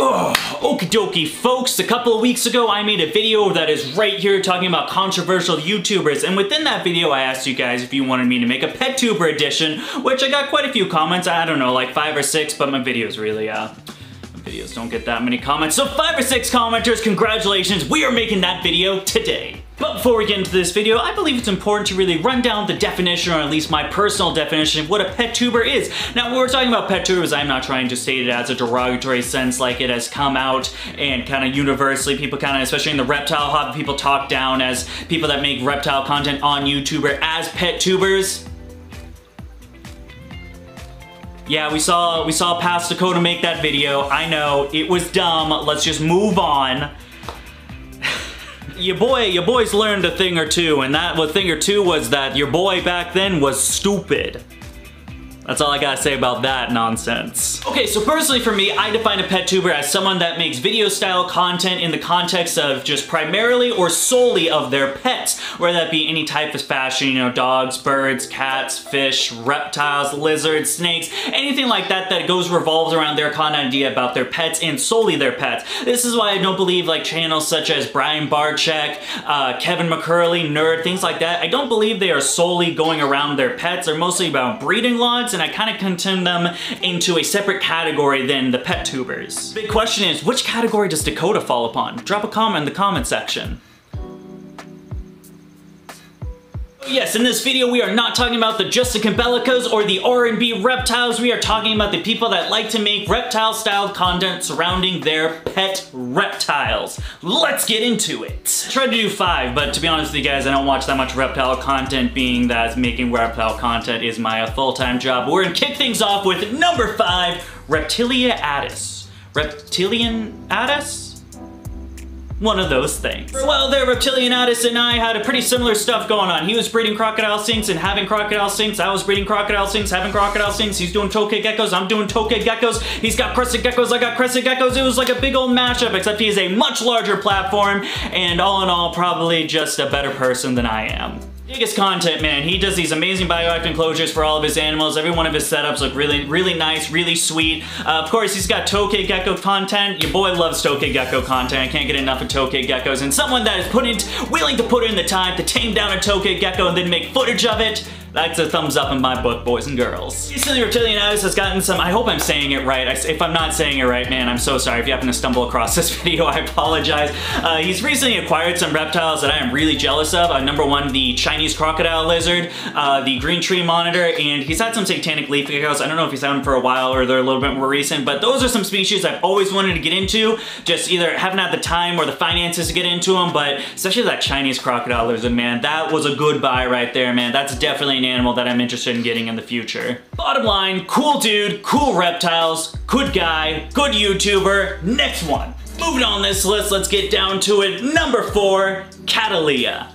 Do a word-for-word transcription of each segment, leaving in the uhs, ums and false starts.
Ugh. Okie dokie, folks. A couple of weeks ago, I made a video that is right here talking about controversial YouTubers, and within that video, I asked you guys if you wanted me to make a pet tuber edition, which I got quite a few comments. I don't know, like five or six, but my videos really, uh... videos don't get that many comments. So five or six commenters, congratulations, we are making that video today. But before we get into this video, I believe it's important to really run down the definition, or at least my personal definition, of what a pet tuber is. Now, when we're talking about pet tubers, I'm not trying to state it as a derogatory sense, like it has come out and kind of universally, people kind of, especially in the reptile hobby, people talk down as people that make reptile content on YouTuber as pet tubers. Yeah, we saw we saw past Dakotah make that video. I know, it was dumb. Let's just move on. Your boy, your boy's learned a thing or two, and that was thing or two was that your boy back then was stupid. That's all I gotta say about that nonsense. Okay, so personally for me, I define a pet tuber as someone that makes video style content in the context of just primarily or solely of their pets, whether that be any type of fashion, you know, dogs, birds, cats, fish, reptiles, lizards, snakes, anything like that that goes revolves around their content idea about their pets and solely their pets. This is why I don't believe like channels such as Brian Barczyk, uh, Kevin McCurley, Nerd, things like that. I don't believe they are solely going around their pets. They're mostly about breeding lots, and I kind of contend them into a separate category than the pet tubers. Big question is, which category does Dakotah fall upon? Drop a comment in the comment section. Yes, in this video, we are not talking about the Justin Bellicas or the R and B reptiles. We are talking about the people that like to make reptile-styled content surrounding their pet reptiles. Let's get into it. I tried to do five, but to be honest with you guys, I don't watch that much reptile content, being that making reptile content is my full-time job. We're gonna kick things off with number five, Reptiliatus. Reptiliatus? One of those things. Well, there, Reptiliatus and I had a pretty similar stuff going on. He was breeding crocodile sinks and having crocodile sinks. I was breeding crocodile sinks, having crocodile sinks. He's doing toe-kid geckos, I'm doing toe-kid geckos. He's got crested geckos, I got crested geckos. It was like a big old mashup, except he is a much larger platform, and all in all, probably just a better person than I am. Biggest content, man. He does these amazing bioactive enclosures for all of his animals. Every one of his setups look really, really nice, really sweet. Uh, of course, he's got toe-kid gecko content. Your boy loves toe-kid gecko content. I can't get enough of toe-kid geckos. And someone that is put in, willing to put in the time to tame down a toe-kid gecko and then make footage of it, that's a thumbs up in my book, boys and girls. Recently, Reptiliatus has gotten some, I hope I'm saying it right. I, if I'm not saying it right, man, I'm so sorry. If you happen to stumble across this video, I apologize. Uh, he's recently acquired some reptiles that I am really jealous of. Uh, number one, the Chinese crocodile lizard, uh, the green tree monitor, and he's had some satanic leaf geckos. I don't know if he's had them for a while or they're a little bit more recent, but those are some species I've always wanted to get into. Just either haven't had the time or the finances to get into them, but especially that Chinese crocodile lizard, man, that was a good buy right there, man. That's definitely an animal that I'm interested in getting in the future. Bottom line, cool dude, cool reptiles, good guy, good YouTuber. Next one. Moving on this list, let's get down to it. Number four, Catalieyah.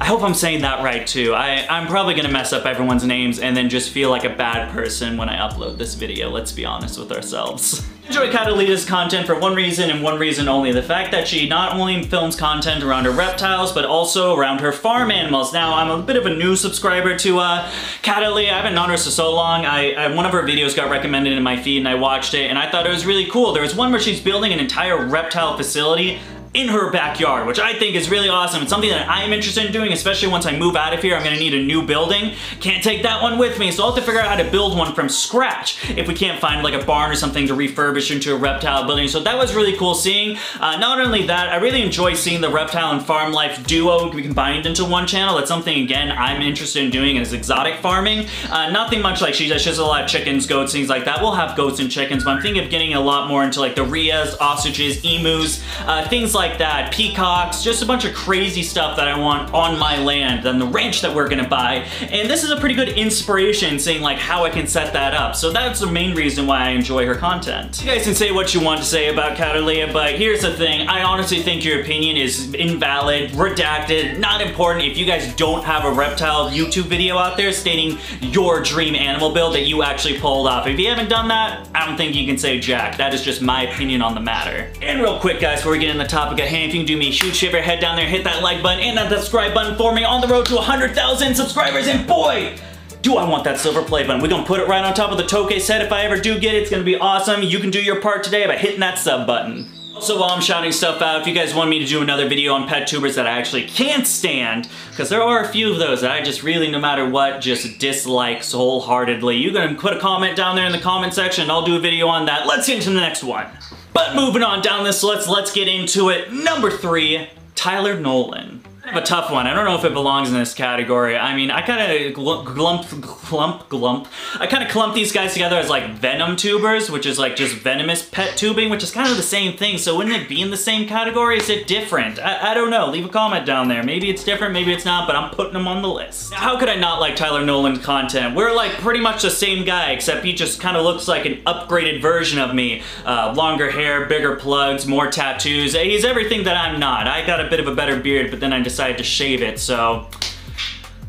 I hope I'm saying that right too. I, I'm probably gonna mess up everyone's names and then just feel like a bad person when I upload this video. Let's be honest with ourselves. I enjoy Catalieyah's content for one reason and one reason only. The fact that she not only films content around her reptiles, but also around her farm animals. Now, I'm a bit of a new subscriber to uh, Catalieyah. I haven't known her for so long. I, I one of her videos got recommended in my feed and I watched it and I thought it was really cool. There was one where she's building an entire reptile facility in her backyard, which I think is really awesome. It's something that I am interested in doing, especially once I move out of here. I'm gonna need a new building. Can't take that one with me, so I'll have to figure out how to build one from scratch if we can't find like a barn or something to refurbish into a reptile building. So that was really cool seeing. Uh, not only that, I really enjoy seeing the reptile and farm life duo be combined into one channel. That's something, again, I'm interested in doing is exotic farming. Uh, nothing much like she does. She has a lot of chickens, goats, things like that. We'll have goats and chickens, but I'm thinking of getting a lot more into like the rheas, ostriches, emus, uh, things like like that, peacocks, just a bunch of crazy stuff that I want on my land than the ranch that we're gonna buy. And this is a pretty good inspiration seeing like how I can set that up. So that's the main reason why I enjoy her content. You guys can say what you want to say about Catalieyah, but here's the thing. I honestly think your opinion is invalid, redacted, not important. If you guys don't have a reptile YouTube video out there stating your dream animal build that you actually pulled off, if you haven't done that, I don't think you can say jack. That is just my opinion on the matter. And real quick, guys, before we get in the top at hand, if you can do me a huge favor, head down there, hit that like button and that subscribe button for me on the road to one hundred thousand subscribers, and boy, do I want that silver play button. We're gonna put it right on top of the Tokay set. If I ever do get it, it's gonna be awesome. You can do your part today by hitting that sub button. Also, while I'm shouting stuff out, if you guys want me to do another video on pet tubers that I actually can't stand, because there are a few of those that I just really, no matter what, just dislike wholeheartedly, you can put a comment down there in the comment section and I'll do a video on that. Let's get into the next one. But moving on down this list, let's get into it. Number three, Tyler Nolan. I have a tough one. I don't know if it belongs in this category. I mean, I kind of glump, glump, glump. I kind of clump these guys together as like venom tubers, which is like just venomous pet tubing, which is kind of the same thing. So wouldn't it be in the same category? Is it different? I, I don't know. Leave a comment down there. Maybe it's different, maybe it's not, but I'm putting them on the list. Now, how could I not like Tyler Nolan content? We're like pretty much the same guy, except he just kind of looks like an upgraded version of me. Uh, longer hair, bigger plugs, more tattoos. He's everything that I'm not. I got a bit of a better beard, but then I just decided to shave it, so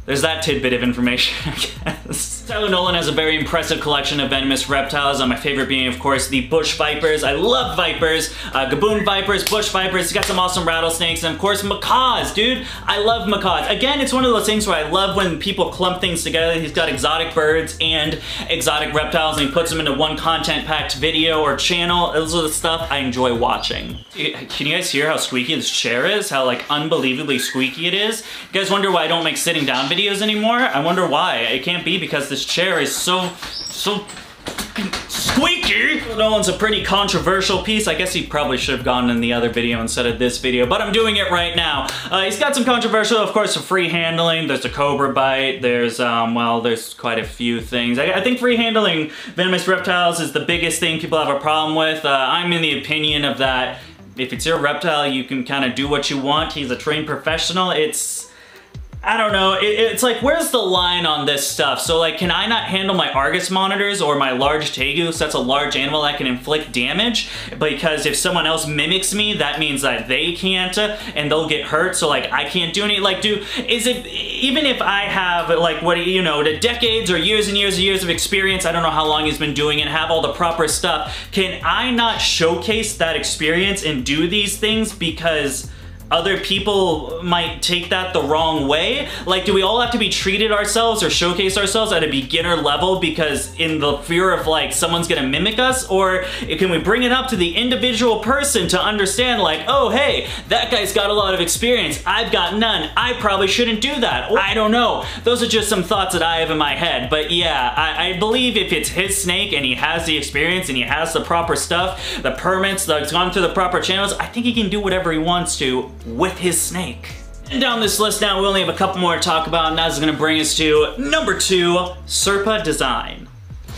there's that tidbit of information, I guess. Tyler Nolan has a very impressive collection of venomous reptiles, and my favorite being, of course, the bush vipers. I love vipers, uh, gaboon vipers, bush vipers. He's got some awesome rattlesnakes, and of course, macaws, dude. I love macaws. Again, it's one of those things where I love when people clump things together. He's got exotic birds and exotic reptiles, and he puts them into one content-packed video or channel. Those are the stuff I enjoy watching. Can you guys hear how squeaky this chair is? How, like, unbelievably squeaky it is? You guys wonder why I don't make sitting down videos anymore? I wonder why. It can't be because this chair is so, so squeaky. Nolan's a pretty controversial piece. I guess he probably should have gone in the other video instead of this video, but I'm doing it right now. Uh, he's got some controversial, of course, some free handling. There's a cobra bite. There's, um, well, there's quite a few things. I, I think free handling venomous reptiles is the biggest thing people have a problem with. Uh, I'm in the opinion of that if it's your reptile, you can kind of do what you want. He's a trained professional. It's I don't know, it, it's like, where's the line on this stuff? So like, can I not handle my Argus monitors or my large Tegu? So that's a large animal that can inflict damage, because if someone else mimics me, that means that they can't, and they'll get hurt, so like, I can't do any, like, dude, is it, even if I have, like, what, you know, the decades or years and years and years of experience, I don't know how long he's been doing it, have all the proper stuff, can I not showcase that experience and do these things because other people might take that the wrong way? Like, do we all have to be treated ourselves or showcase ourselves at a beginner level because in the fear of like someone's gonna mimic us? Or can we bring it up to the individual person to understand like, oh hey, that guy's got a lot of experience, I've got none, I probably shouldn't do that? Or, I don't know. Those are just some thoughts that I have in my head. But yeah, I, I believe if it's his snake and he has the experience and he has the proper stuff, the permits, that's gone through the proper channels, I think he can do whatever he wants to with his snake. And down this list now, we only have a couple more to talk about, and that's gonna bring us to number two, SerpaDesign.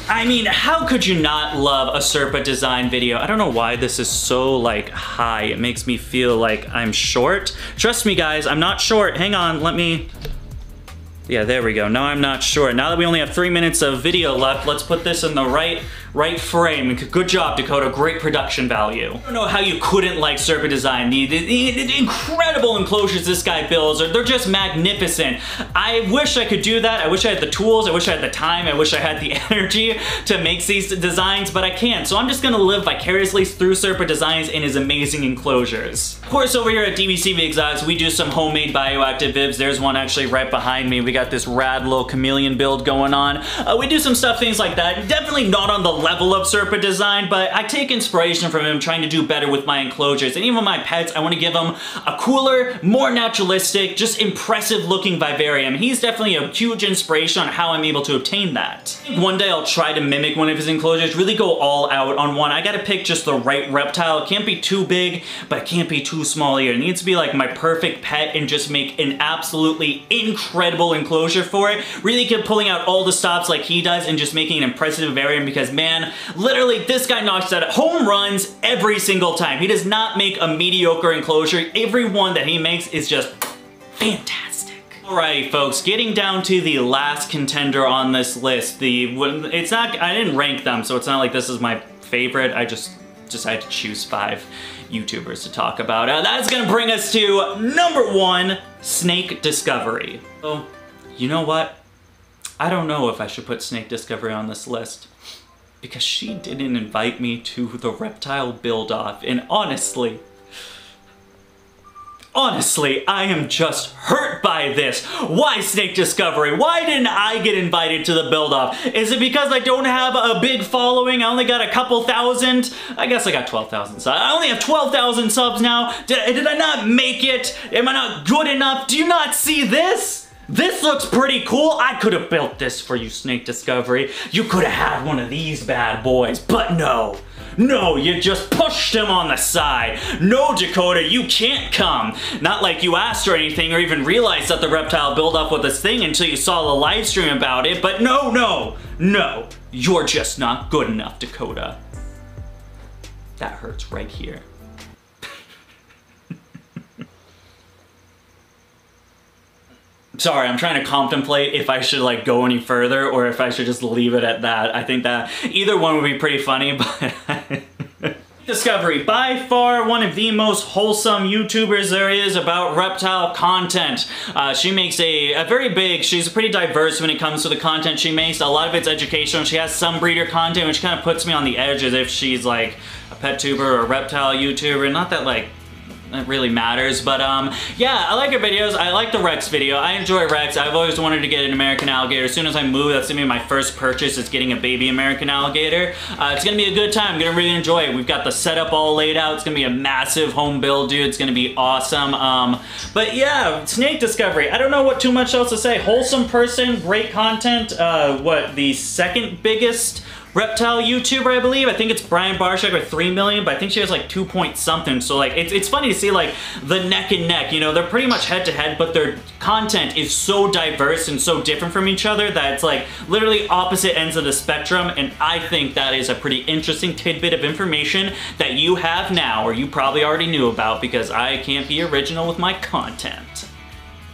I mean, how could you not love a SerpaDesign video? I don't know why this is so like high. It makes me feel like I'm short. Trust me guys, I'm not short. Hang on, let me, yeah, there we go. Now I'm not short. Now that we only have three minutes of video left, let's put this in the right Right frame. Good job, Dakotah. Great production value. I don't know how you couldn't like SerpaDesign. The, the, the incredible enclosures this guy builds, they're just magnificent. I wish I could do that. I wish I had the tools. I wish I had the time. I wish I had the energy to make these designs, but I can't. So I'm just gonna live vicariously through SerpaDesign and his amazing enclosures. Of course, over here at D B C V Exotics, we do some homemade bioactive bibs. There's one actually right behind me. We got this rad little chameleon build going on. Uh, we do some stuff, things like that. Definitely not on the level of SerpaDesign, but I take inspiration from him trying to do better with my enclosures. And even my pets, I want to give them a cooler, more naturalistic, just impressive looking vivarium. He's definitely a huge inspiration on how I'm able to obtain that. One day I'll try to mimic one of his enclosures, really go all out on one. I gotta pick just the right reptile. It can't be too big, but it can't be too small either. It needs to be like my perfect pet and just make an absolutely incredible enclosure for it. Really keep pulling out all the stops like he does and just making an impressive vivarium, because man, literally, this guy knocks out home runs every single time. He does not make a mediocre enclosure. Every one that he makes is just fantastic. Alrighty folks, getting down to the last contender on this list. The it's not I didn't rank them, so it's not like this is my favorite. I just decided to choose five YouTubers to talk about. Uh, that's gonna bring us to number one, Snake Discovery. Oh, you know what? I don't know if I should put Snake Discovery on this list, because she didn't invite me to the reptile build-off, and honestly, Honestly, I am just hurt by this. Why Snake Discovery? Why didn't I get invited to the build-off? Is it because I don't have a big following? I only got a couple thousand? I guess I got twelve thousand subs. I only have twelve thousand subs now. Did, did I not make it? Am I not good enough? Do you not see this? This looks pretty cool. I could have built this for you, Snake Discovery. You could have had one of these bad boys, but no. No, you just pushed him on the side. No, Dakotah, you can't come. Not like you asked or anything or even realized that the reptile build-up was this thing until you saw a live stream about it, but no, no, no. You're just not good enough, Dakotah. That hurts right here. Sorry, I'm trying to contemplate if I should like go any further or if I should just leave it at that. I think that either one would be pretty funny, but... Discovery, by far one of the most wholesome YouTubers there is about reptile content. Uh, she makes a, a very big, she's pretty diverse when it comes to the content she makes. A lot of it's educational. She has some breeder content, which kind of puts me on the edge as if she's like a pet tuber or a reptile YouTuber. Not that like... it really matters, but um, yeah, I like her videos. I like the Rex video. I enjoy Rex. I've always wanted to get an American alligator. As soon as I move, that's gonna be my first purchase, is getting a baby American alligator. Uh, it's gonna be a good time. I'm gonna really enjoy it. We've got the setup all laid out. It's gonna be a massive home build, dude. It's gonna be awesome. Um, but yeah, Snake Discovery. I don't know what too much else to say. Wholesome person, great content. Uh, what, the second biggest reptile YouTuber, I believe. I think it's Brian Barczyk with three million, but I think she has like two point something. So like, it's, it's funny to see like the neck and neck, you know, they're pretty much head to head, but their content is so diverse and so different from each other that it's like literally opposite ends of the spectrum. And I think that is a pretty interesting tidbit of information that you have now, or you probably already knew about, because I can't be original with my content.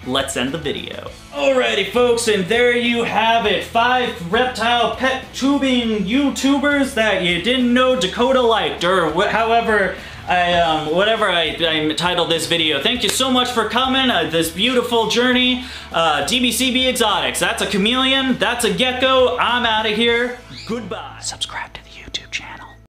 Let's end the video. Alrighty folks, and there you have it. Five reptile pet tubing YouTubers that you didn't know Dakotah liked, or wh however, I, um, whatever I, I titled this video. Thank you so much for coming, uh, this beautiful journey. Uh, D B C B Exotics, that's a chameleon, that's a gecko. I'm out of here, goodbye. Subscribe to the YouTube channel.